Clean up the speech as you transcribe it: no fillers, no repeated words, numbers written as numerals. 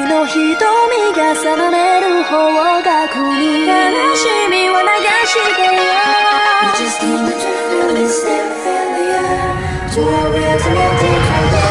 君の瞳が覚まれる方角に悲しみを流してよ We just need to feel this and feel the air To our real community